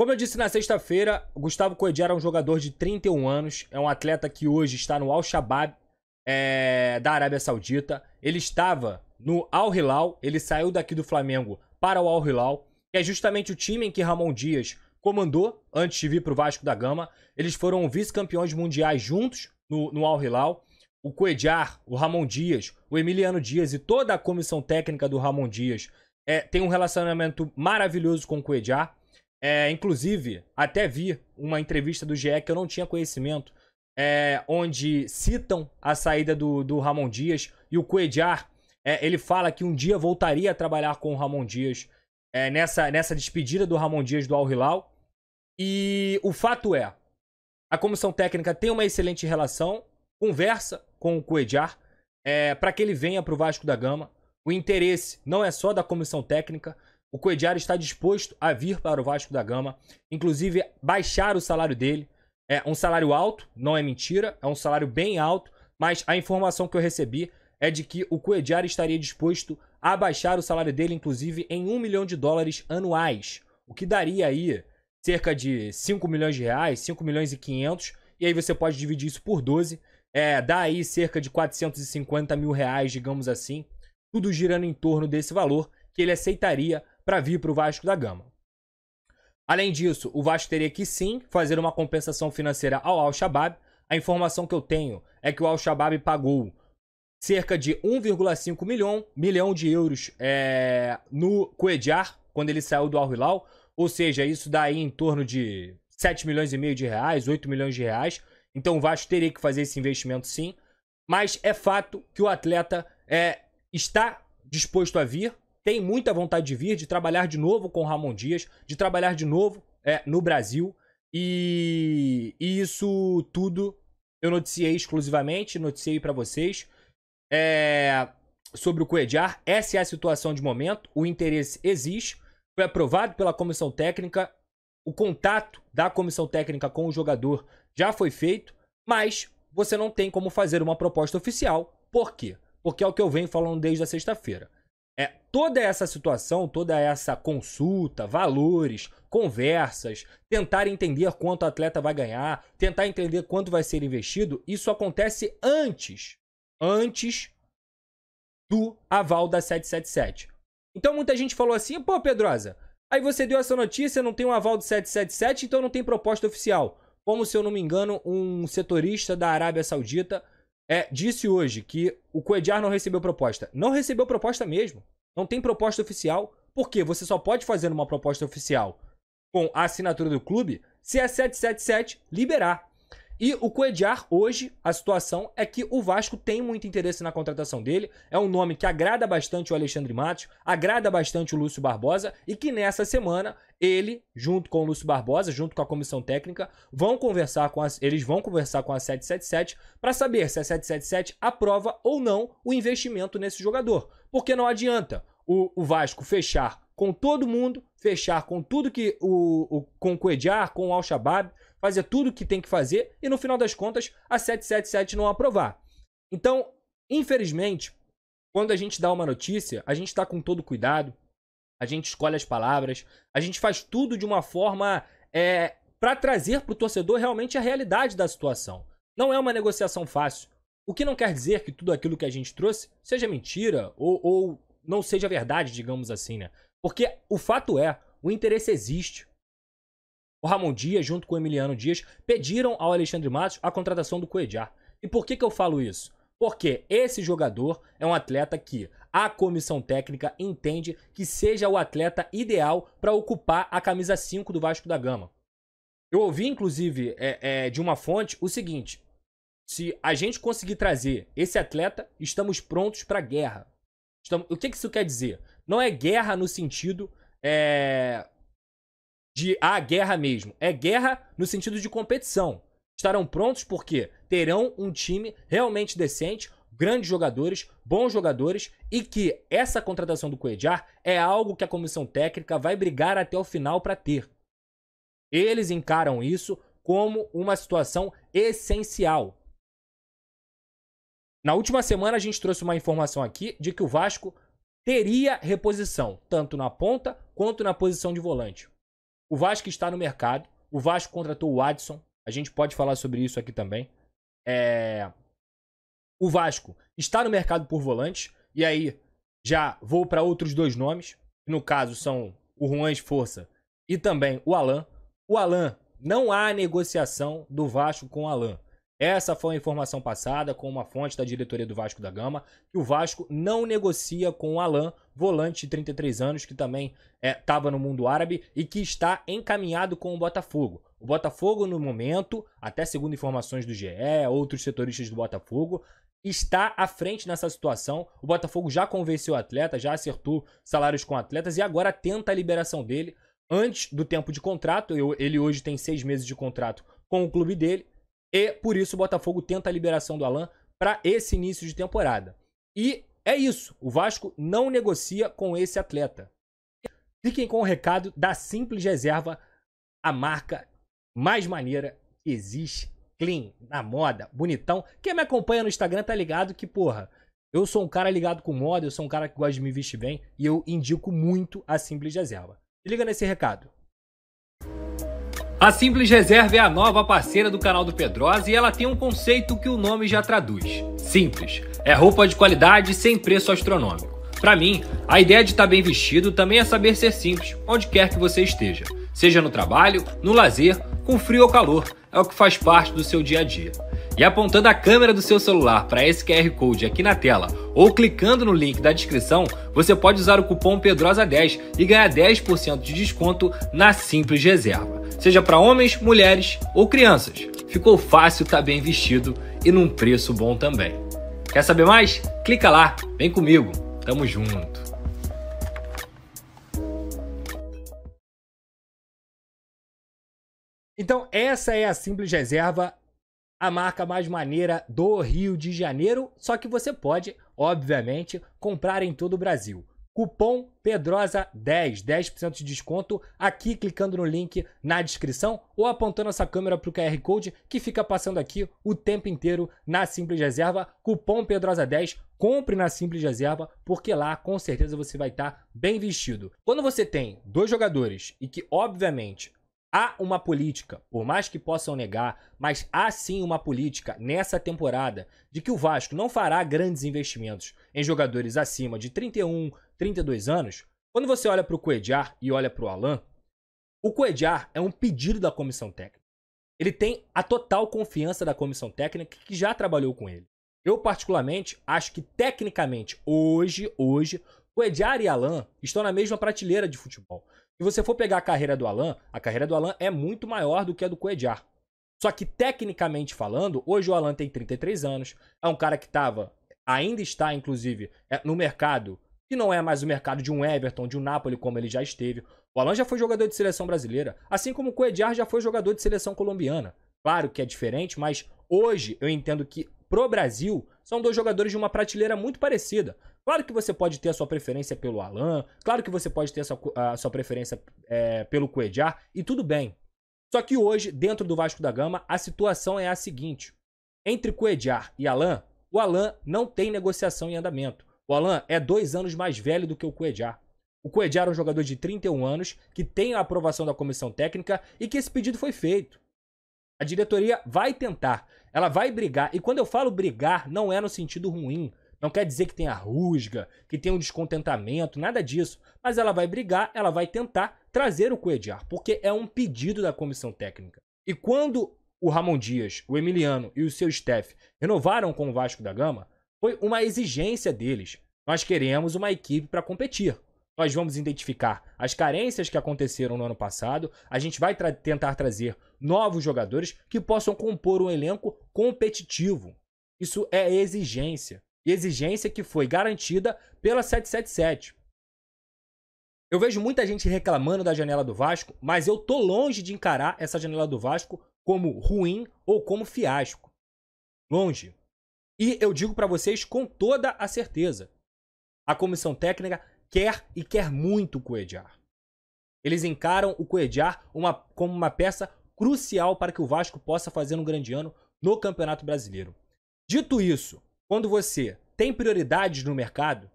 Como eu disse na sexta-feira, Gustavo Cuellar é um jogador de 31 anos, é um atleta que hoje está no Al-Shabab da Arábia Saudita. Ele estava no Al-Hilal, ele saiu daqui do Flamengo para o Al-Hilal, que é justamente o time em que Ramón Díaz comandou antes de vir para o Vasco da Gama. Eles foram vice-campeões mundiais juntos no Al-Hilal. O Cuellar, o Ramón Díaz, o Emiliano Díaz e toda a comissão técnica do Ramón Díaz tem um relacionamento maravilhoso com o Cuellar. Inclusive, até vi uma entrevista do GE que eu não tinha conhecimento, onde citam a saída do Ramón Díaz, e o Cuellar, ele fala que um dia voltaria a trabalhar com o Ramón Díaz nessa despedida do Ramón Díaz do Al-Hilal. E o fato é, a comissão técnica tem uma excelente relação, conversa com o Cuellar para que ele venha para o Vasco da Gama. O interesse não é só da comissão técnica. O Cuellar está disposto a vir para o Vasco da Gama, inclusive baixar o salário dele. É um salário alto, não é mentira, é um salário bem alto, mas a informação que eu recebi é de que o Cuellar estaria disposto a baixar o salário dele, inclusive, em US$1 milhão anuais, o que daria aí cerca de R$5 milhões, R$5.500.000, e aí você pode dividir isso por 12, dá aí cerca de R$450 mil, digamos assim, tudo girando em torno desse valor que ele aceitaria para vir para o Vasco da Gama. Além disso, o Vasco teria que sim fazer uma compensação financeira ao Al-Shabab. A informação que eu tenho é que o Al-Shabab pagou cerca de 1,5 milhão de euros no Cuellar, quando ele saiu do Al-Hilal, ou seja, isso dá aí em torno de R$7,5 milhões de reais, R$8 milhões. Então o Vasco teria que fazer esse investimento sim, mas é fato que o atleta está disposto a vir, tem muita vontade de vir, de trabalhar de novo com o Ramón Díaz, de trabalhar de novo no Brasil. E isso tudo eu noticiei exclusivamente, noticiei para vocês sobre o Cuellar. Essa é a situação de momento, o interesse existe, foi aprovado pela comissão técnica, o contato da comissão técnica com o jogador já foi feito, mas você não tem como fazer uma proposta oficial. Por quê? Porque é o que eu venho falando desde a sexta-feira. Toda essa situação, toda essa consulta, valores, conversas, tentar entender quanto o atleta vai ganhar, tentar entender quanto vai ser investido, isso acontece antes do aval da 777. Então muita gente falou assim, pô, Pedrosa, aí você deu essa notícia, não tem um aval do 777, então não tem proposta oficial. Como, se eu não me engano, um setorista da Arábia Saudita disse hoje que o Cuellar não recebeu proposta. Não recebeu proposta mesmo. Não tem proposta oficial. Por quê? Você só pode fazer uma proposta oficial com a assinatura do clube se a 777 liberar. E o Cuellar, hoje, a situação é que o Vasco tem muito interesse na contratação dele. É um nome que agrada bastante o Alexandre Matos, agrada bastante o Lúcio Barbosa, e que nessa semana ele, junto com o Lúcio Barbosa, junto com a comissão técnica, eles vão conversar com a 777 para saber se a 777 aprova ou não o investimento nesse jogador. Porque não adianta o Vasco fechar com todo mundo, fechar com tudo que com o Cuellar, com o Al-Shabab, fazer tudo o que tem que fazer e no final das contas a 777 não aprovar. Então, infelizmente, quando a gente dá uma notícia, a gente está com todo cuidado, a gente escolhe as palavras, a gente faz tudo de uma forma para trazer para o torcedor realmente a realidade da situação. Não é uma negociação fácil, o que não quer dizer que tudo aquilo que a gente trouxe seja mentira ou não seja verdade, digamos assim, né? Porque o fato é, o interesse existe. O Ramón Díaz, junto com o Emiliano Díaz, pediram ao Alexandre Matos a contratação do Cuellar. E por que eu falo isso? Porque esse jogador é um atleta que a comissão técnica entende que seja o atleta ideal para ocupar a camisa 5 do Vasco da Gama. Eu ouvi, inclusive, de uma fonte o seguinte: se a gente conseguir trazer esse atleta, estamos prontos para a guerra. O que isso quer dizer? Não é guerra no sentido de guerra mesmo. É guerra no sentido de competição. Estarão prontos porque terão um time realmente decente, grandes jogadores, bons jogadores, e que essa contratação do Cuellar é algo que a comissão técnica vai brigar até o final para ter. Eles encaram isso como uma situação essencial. Na última semana a gente trouxe uma informação aqui de que o Vasco teria reposição, tanto na ponta quanto na posição de volante. O Vasco está no mercado. O Vasco contratou o Adson. A gente pode falar sobre isso aqui também. O Vasco está no mercado por volante. E aí, já vou para outros dois nomes. Que no caso, são o Juan Força e também o Alan. O Alan, não há negociação do Vasco com o Alan. Essa foi a informação passada com uma fonte da diretoria do Vasco da Gama, que o Vasco não negocia com o Alan, volante de 33 anos, que também estava no mundo árabe e que está encaminhado com o Botafogo. O Botafogo, no momento, até segundo informações do GE, outros setoristas do Botafogo, está à frente nessa situação. O Botafogo já convenceu o atleta, já acertou salários com atletas e agora tenta a liberação dele antes do tempo de contrato. Ele hoje tem 6 meses de contrato com o clube dele. E, por isso, o Botafogo tenta a liberação do Alan para esse início de temporada. E é isso. O Vasco não negocia com esse atleta. Fiquem com o recado da Simples Reserva, a marca mais maneira que existe. Clean, na moda, bonitão. Quem me acompanha no Instagram tá ligado que, porra, eu sou um cara ligado com moda, eu sou um cara que gosta de me vestir bem e eu indico muito a Simples Reserva. Se liga nesse recado. A Simples Reserva é a nova parceira do canal do Pedrosa e ela tem um conceito que o nome já traduz. Simples. É roupa de qualidade sem preço astronômico. Pra mim, a ideia de estar bem vestido também é saber ser simples, onde quer que você esteja. Seja no trabalho, no lazer, com frio ou calor, é o que faz parte do seu dia a dia. E apontando a câmera do seu celular para esse QR Code aqui na tela ou clicando no link da descrição, você pode usar o cupom PEDROSA10 e ganhar 10% de desconto na Simples Reserva. Seja para homens, mulheres ou crianças. Ficou fácil estar bem vestido e num preço bom também. Quer saber mais? Clica lá, vem comigo, tamo junto. Então essa é a Simples Reserva, a marca mais maneira do Rio de Janeiro, só que você pode, obviamente, comprar em todo o Brasil. Cupom PEDROSA10, 10% de desconto aqui clicando no link na descrição ou apontando essa câmera para o QR Code que fica passando aqui o tempo inteiro na Simples Reserva. Cupom PEDROSA10, compre na Simples Reserva porque lá com certeza você vai estar bem vestido. Quando você tem dois jogadores e que obviamente há uma política, por mais que possam negar, mas há sim uma política nessa temporada de que o Vasco não fará grandes investimentos em jogadores acima de 31, 32 anos. Quando você olha para o Cuellar e olha para o Alan, o Cuellar é um pedido da comissão técnica. Ele tem a total confiança da comissão técnica que já trabalhou com ele. Eu, particularmente, acho que tecnicamente, hoje, Cuellar e Alan estão na mesma prateleira de futebol. Se você for pegar a carreira do Alan é muito maior do que a do Cuellar. Só que, tecnicamente falando, hoje o Alan tem 33 anos, é um cara que ainda está, inclusive, no mercado, que não é mais o mercado de um Everton, de um Napoli, como ele já esteve. O Alan já foi jogador de seleção brasileira, assim como o Cuellar já foi jogador de seleção colombiana. Claro que é diferente, mas hoje eu entendo que, pro Brasil, são dois jogadores de uma prateleira muito parecida. Claro que você pode ter a sua preferência pelo Alan, claro que você pode ter a sua preferência pelo Cuellar, e tudo bem. Só que hoje, dentro do Vasco da Gama, a situação é a seguinte. Entre Cuellar e Alan, o Alan não tem negociação em andamento. O Alan é 2 anos mais velho do que o Cuellar. O Cuellar é um jogador de 31 anos, que tem a aprovação da comissão técnica e que esse pedido foi feito. A diretoria vai tentar, ela vai brigar. E quando eu falo brigar, não é no sentido ruim. Não quer dizer que tenha rusga, que tenha um descontentamento, nada disso. Mas ela vai brigar, ela vai tentar trazer o Cuellar, porque é um pedido da comissão técnica. E quando o Ramón Díaz, o Emiliano e o seu staff renovaram com o Vasco da Gama, foi uma exigência deles. Nós queremos uma equipe para competir. Nós vamos identificar as carências que aconteceram no ano passado. A gente vai tentar trazer novos jogadores que possam compor um elenco competitivo. Isso é exigência. E exigência que foi garantida pela 777. Eu vejo muita gente reclamando da janela do Vasco, mas eu tô longe de encarar essa janela do Vasco como ruim ou como fiasco. Longe. E eu digo para vocês com toda a certeza. A comissão técnica quer e quer muito o Cuellar. Eles encaram o Cuellar como uma peça crucial para que o Vasco possa fazer um grande ano no Campeonato Brasileiro. Dito isso, quando você tem prioridades no mercado,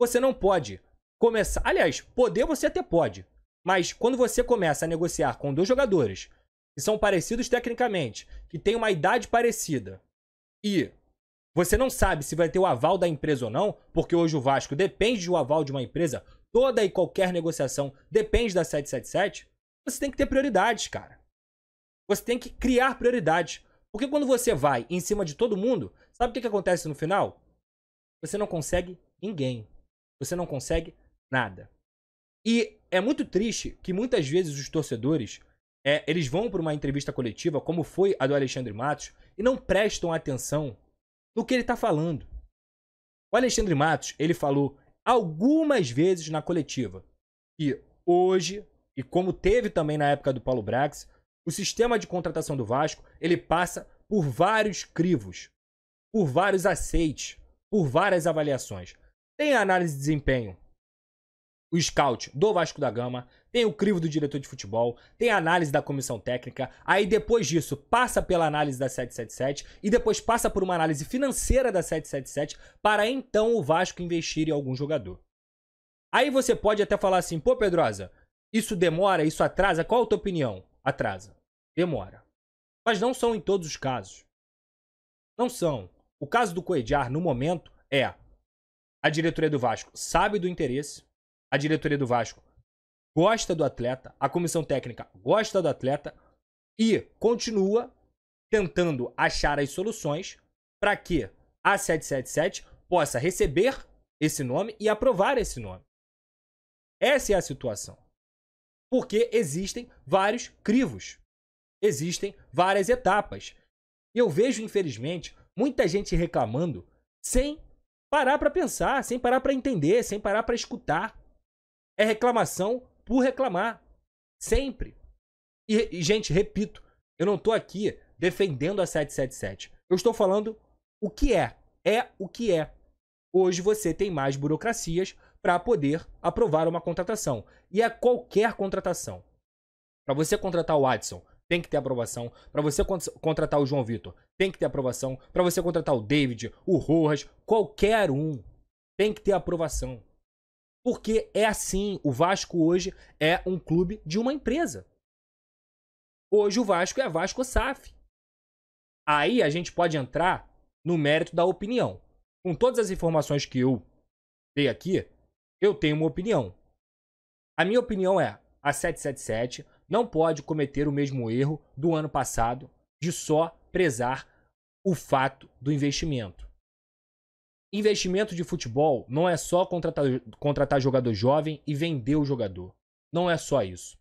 você não pode começar... Aliás, poder você até pode, Mas quando você começa a negociar com dois jogadores que são parecidos tecnicamente, que têm uma idade parecida, e você não sabe se vai ter o aval da empresa ou não, porque hoje o Vasco depende do aval de uma empresa, toda e qualquer negociação depende da 777, você tem que ter prioridades, cara. Você tem que criar prioridades. Porque quando você vai em cima de todo mundo, sabe o que acontece no final? Você não consegue ninguém. Você não consegue nada. E é muito triste que muitas vezes os torcedores, eles vão para uma entrevista coletiva, como foi a do Alexandre Matos, e não prestam atenção no que ele está falando. O Alexandre Matos, ele falou algumas vezes na coletiva que hoje, e como teve também na época do Paulo Braz, o sistema de contratação do Vasco, ele passa por vários crivos, por vários aceites, por várias avaliações. Tem a análise de desempenho, o scout do Vasco da Gama, tem o crivo do diretor de futebol, tem a análise da comissão técnica, aí depois disso passa pela análise da 777 e depois passa por uma análise financeira da 777 para então o Vasco investir em algum jogador. Aí você pode até falar assim, pô Pedrosa, isso demora, isso atrasa, qual a tua opinião? Atrasa, demora. Mas não são em todos os casos. Não são. O caso do Cuellar, no momento, a diretoria do Vasco sabe do interesse, a diretoria do Vasco gosta do atleta, a comissão técnica gosta do atleta e continua tentando achar as soluções para que a 777 possa receber esse nome e aprovar esse nome. Essa é a situação. Porque existem vários crivos, existem várias etapas. E eu vejo, infelizmente, muita gente reclamando sem parar para pensar, sem parar para entender, sem parar para escutar. É reclamação por reclamar. Sempre. E, gente, repito, eu não estou aqui defendendo a 777. Eu estou falando o que é. É o que é. Hoje você tem mais burocracias para poder aprovar uma contratação. E é qualquer contratação. Para você contratar o Adson, tem que ter aprovação. Para você contratar o João Vitor, tem que ter aprovação. Para você contratar o David, o Rojas, qualquer um, tem que ter aprovação. Porque é assim, o Vasco hoje é um clube de uma empresa. Hoje o Vasco é a Vasco SAF. Aí a gente pode entrar no mérito da opinião. Com todas as informações que eu dei aqui, eu tenho uma opinião. A minha opinião é, a 777 não pode cometer o mesmo erro do ano passado de só prezar o fato do investimento. Investimento de futebol não é só contratar jogador jovem e vender o jogador. Não é só isso.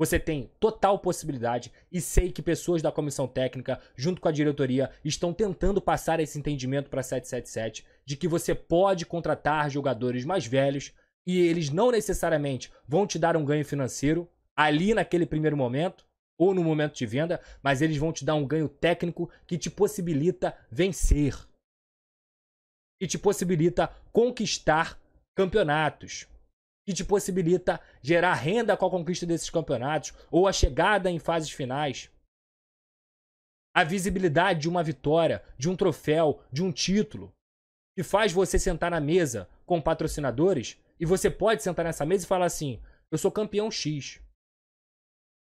Você tem total possibilidade e sei que pessoas da comissão técnica, junto com a diretoria, estão tentando passar esse entendimento para a 777 de que você pode contratar jogadores mais velhos e eles não necessariamente vão te dar um ganho financeiro ali naquele primeiro momento ou no momento de venda, mas eles vão te dar um ganho técnico que te possibilita vencer. Que te possibilita conquistar campeonatos, que te possibilita gerar renda com a conquista desses campeonatos ou a chegada em fases finais. A visibilidade de uma vitória, de um troféu, de um título, que faz você sentar na mesa com patrocinadores e você pode sentar nessa mesa e falar assim, eu sou campeão X.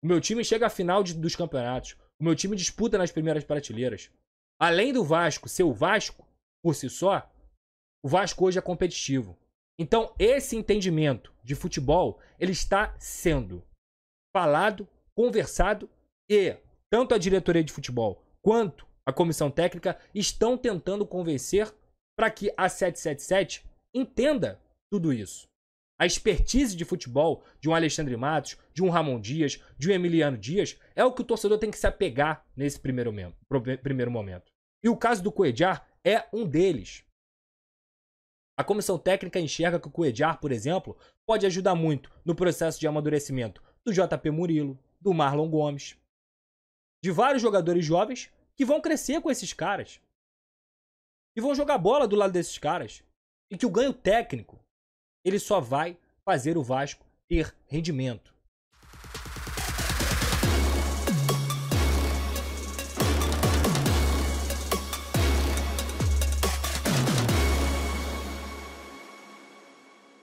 O meu time chega à final dos campeonatos, o meu time disputa nas primeiras prateleiras. Além do Vasco ser o Vasco, por si só, o Vasco hoje é competitivo. Então, esse entendimento de futebol, ele está sendo falado, conversado e tanto a diretoria de futebol quanto a comissão técnica estão tentando convencer para que a 777 entenda tudo isso. A expertise de futebol de um Alexandre Matos, de um Ramón Díaz, de um Emiliano Díaz, é o que o torcedor tem que se apegar nesse primeiro momento. E o caso do Cuellar é um deles. A comissão técnica enxerga que o Cuellar, por exemplo, pode ajudar muito no processo de amadurecimento do JP Murilo, do Marlon Gomes, de vários jogadores jovens que vão crescer com esses caras e vão jogar bola do lado desses caras e que o ganho técnico ele só vai fazer o Vasco ter rendimento.